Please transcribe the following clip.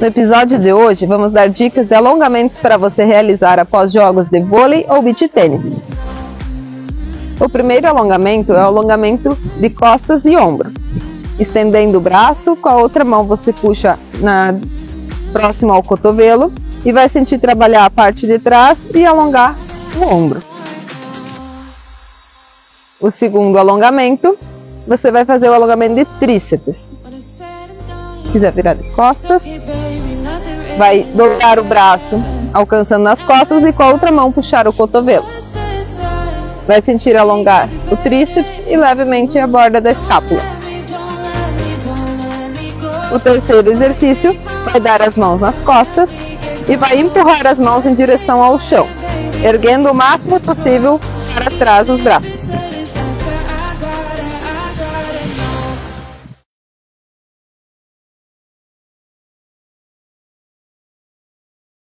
No episódio de hoje, vamos dar dicas de alongamentos para você realizar após jogos de vôlei ou beach tênis. O primeiro alongamento é o alongamento de costas e ombro. Estendendo o braço, com a outra mão você puxa próximo ao cotovelo e vai sentir trabalhar a parte de trás e alongar o ombro. O segundo alongamento, você vai fazer o alongamento de tríceps. Se quiser virar de costas, vai dobrar o braço alcançando as costas e com a outra mão puxar o cotovelo. Vai sentir alongar o tríceps e levemente a borda da escápula. O terceiro exercício vai dar as mãos nas costas e vai empurrar as mãos em direção ao chão, erguendo o máximo possível para trás os braços.